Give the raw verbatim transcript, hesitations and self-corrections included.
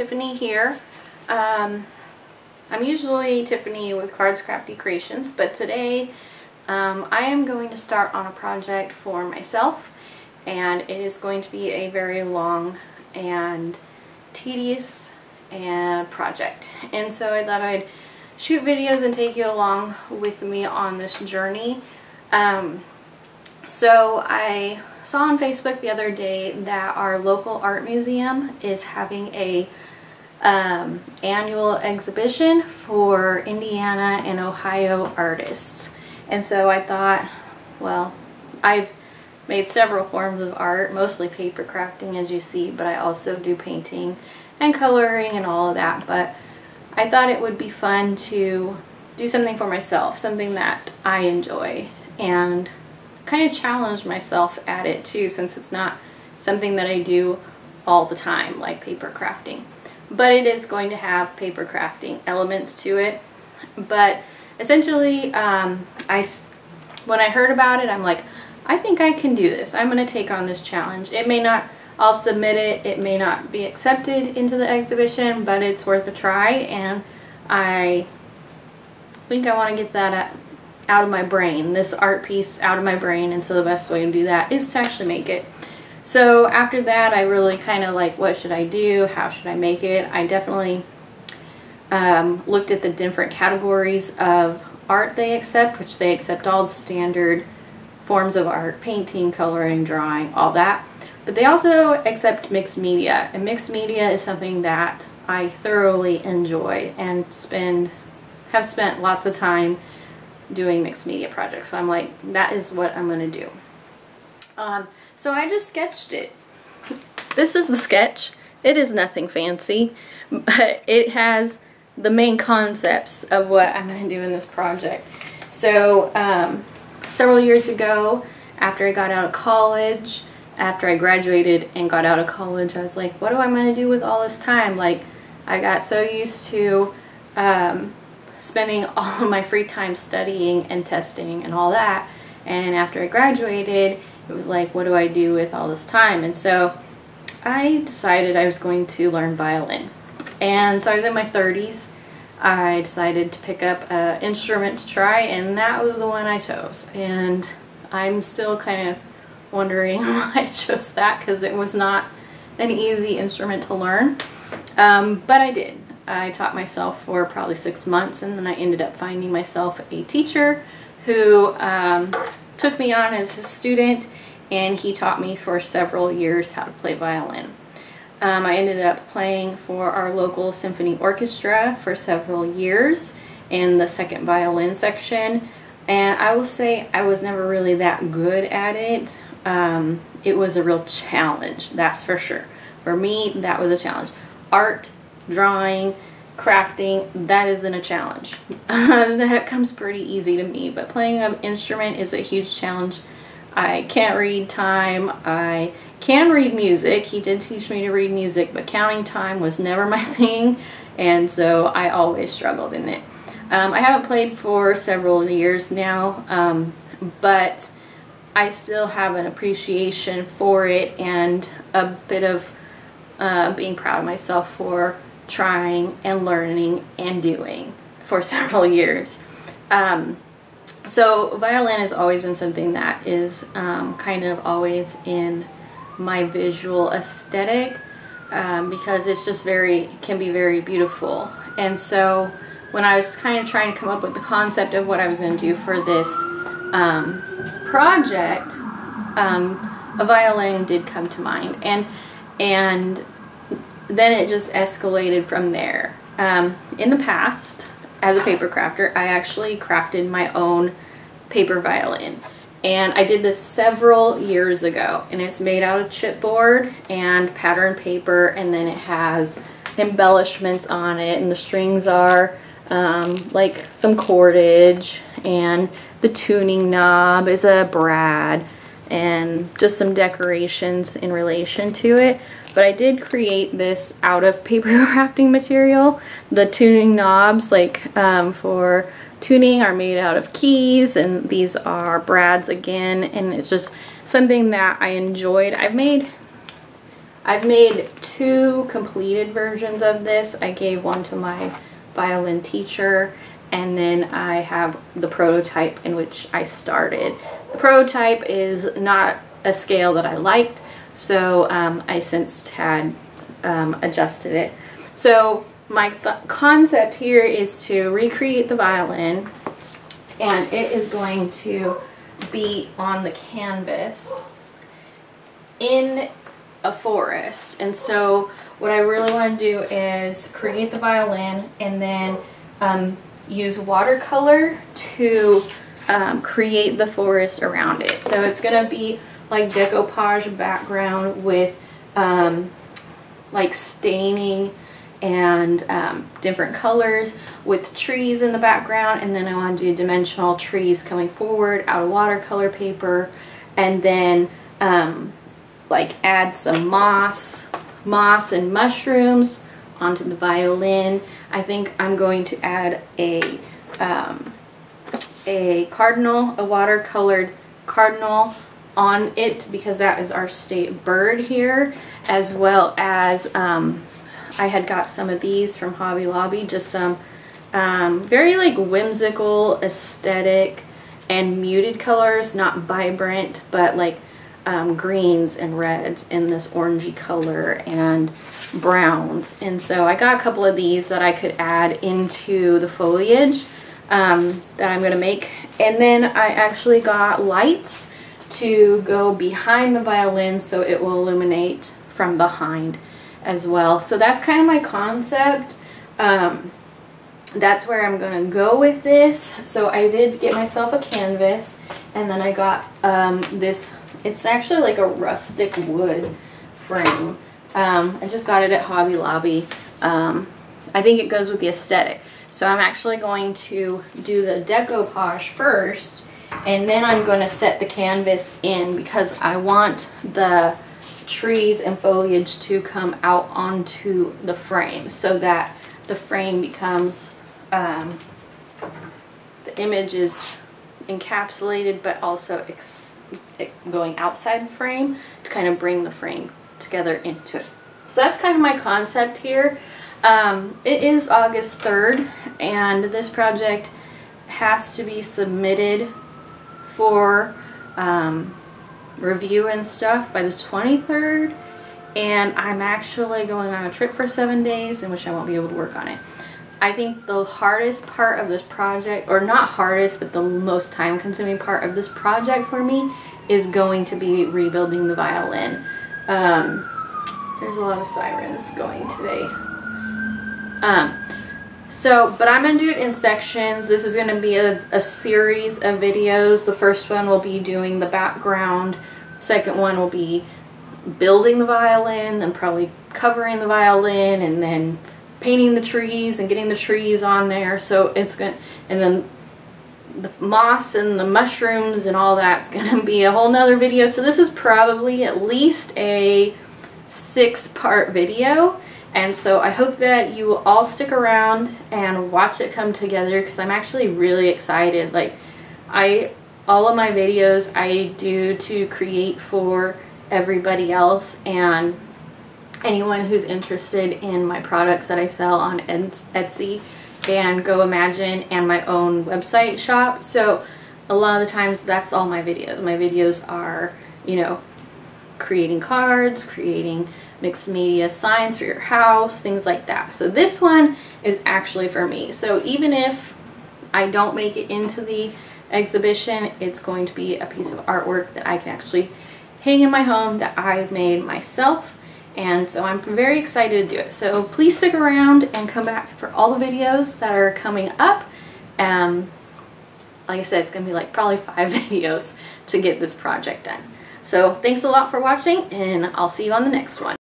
Tiffany here. Um, I'm usually Tiffany with Cards Crafty Creations, but today um, I am going to start on a project for myself, and it is going to be a very long and tedious uh, project. And so I thought I'd shoot videos and take you along with me on this journey. Um, so I saw on Facebook the other day that our local art museum is having a um, annual exhibition for Indiana and Ohio artists. And so I thought, well, I've made several forms of art, mostly paper crafting as you see, but I also do painting and coloring and all of that. But I thought it would be fun to do something for myself, something that I enjoy, and kind of challenge myself at it too, since it's not something that I do all the time like paper crafting. But it is going to have paper crafting elements to it. But essentially, um, I, when I heard about it, I'm like, I think I can do this. I'm going to take on this challenge. It may not, I'll submit it, it may not be accepted into the exhibition, but it's worth a try, and I think I want to get that at out of my brain, this art piece out of my brain, and so the best way to do that is to actually make it. So after that, I really kind of like, what should I do? How should I make it? I definitely um, looked at the different categories of art they accept, which they accept all the standard forms of art, painting, coloring, drawing, all that. But they also accept mixed media, and mixed media is something that I thoroughly enjoy and spend, have spent lots of time doing mixed media projects. So I'm like, that is what I'm gonna do. Um, so I just sketched it. This is the sketch. It is nothing fancy, but it has the main concepts of what I'm gonna do in this project. So um, several years ago, after I got out of college, after I graduated and got out of college, I was like, what am I gonna do with all this time? Like, I got so used to um, spending all of my free time studying and testing and all that, and after I graduated it was like, what do I do with all this time? And so I decided I was going to learn violin. And so I was in my thirties, I decided to pick up an instrument to try, and that was the one I chose. And I'm still kind of wondering why I chose that, because it was not an easy instrument to learn, um, but I did. I taught myself for probably six months, and then I ended up finding myself a teacher who um, took me on as his student, and he taught me for several years how to play violin. Um, I ended up playing for our local symphony orchestra for several years in the second violin section, and I will say I was never really that good at it. Um, it was a real challenge, that's for sure. For me, that was a challenge. Art, drawing, crafting, that isn't a challenge. That comes pretty easy to me, but playing an instrument is a huge challenge. I can't read time. I can read music. He did teach me to read music, but counting time was never my thing, and so I always struggled in it. Um, I haven't played for several years now, um, but I still have an appreciation for it and a bit of uh, being proud of myself for trying and learning and doing for several years. Um, so violin has always been something that is um, kind of always in my visual aesthetic, um, because it's just very, can be very beautiful. And so when I was kind of trying to come up with the concept of what I was going to do for this um, project, um, a violin did come to mind, and and then it just escalated from there. Um, in the past, as a paper crafter, I actually crafted my own paper violin. And I did this several years ago, and it's made out of chipboard and pattern paper, and then it has embellishments on it, and the strings are um, like some cordage, and the tuning knob is a brad, and just some decorations in relation to it. But I did create this out of paper crafting material. The tuning knobs, like um, for tuning, are made out of keys, and these are brads again, and it's just something that I enjoyed. I've made I've made two completed versions of this. I gave one to my violin teacher, and then I have the prototype in which I started. The prototype is not a scale that I liked, so um, I since had um, adjusted it. So my th- concept here is to recreate the violin, and it is going to be on the canvas in a forest. And so what I really want to do is create the violin and then um, use watercolor to um, create the forest around it. So it's going to be like decoupage background with um, like staining and um, different colors with trees in the background, and then I want to do dimensional trees coming forward out of watercolor paper, and then um, like add some moss, moss and mushrooms onto the violin. I think I'm going to add a um, a cardinal, a watercolored cardinal on it, because that is our state bird here, as well as um, I had got some of these from Hobby Lobby, just some um, very like whimsical aesthetic and muted colors, not vibrant, but like um, greens and reds in this orangey color and browns. And so I got a couple of these that I could add into the foliage um, that I'm gonna make. And then I actually got lights to go behind the violin so it will illuminate from behind as well. So that's kind of my concept. Um, that's where I'm gonna go with this. So I did get myself a canvas, and then I got um, this, it's actually like a rustic wood frame. Um, I just got it at Hobby Lobby. Um, I think it goes with the aesthetic. So I'm actually going to do the decoupage first, and then I'm gonna set the canvas in, because I want the trees and foliage to come out onto the frame so that the frame becomes um, the image is encapsulated but also ex going outside the frame to kind of bring the frame together into it. So that's kind of my concept here. Um, it is August third, and this project has to be submitted for um, review and stuff by the twenty-third, and I'm actually going on a trip for seven days in which I won't be able to work on it. I think the hardest part of this project, or not hardest, but the most time-consuming part of this project for me is going to be rebuilding the violin. Um, there's a lot of sirens going today. Um, so, but I'm going to do it in sections. This is going to be a, a series of videos. The first one will be doing the background. Second one will be building the violin and probably covering the violin, and then painting the trees and getting the trees on there. So it's going, and then the moss and the mushrooms and all that's gonna be a whole nother video. So this is probably at least a six part video, and so I hope that you will all stick around and watch it come together, because I'm actually really excited. Like, I all of my videos I do to create for everybody else and anyone who's interested in my products that I sell on Etsy and GoImagine and my own website shop. So a lot of the times that's all my videos. My videos are, you know, creating cards, creating mixed media signs for your house, things like that. So this one is actually for me. So even if I don't make it into the exhibition, it's going to be a piece of artwork that I can actually hang in my home that I've made myself. And so I'm very excited to do it. So please stick around and come back for all the videos that are coming up. Um, like I said, it's going to be like probably five videos to get this project done. So thanks a lot for watching, and I'll see you on the next one.